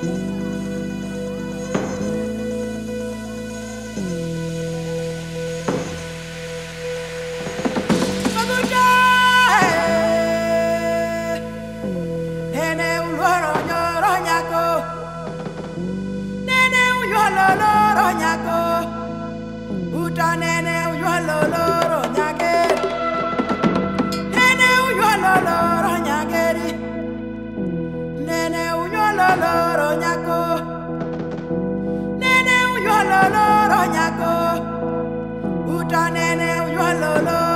Nene, you are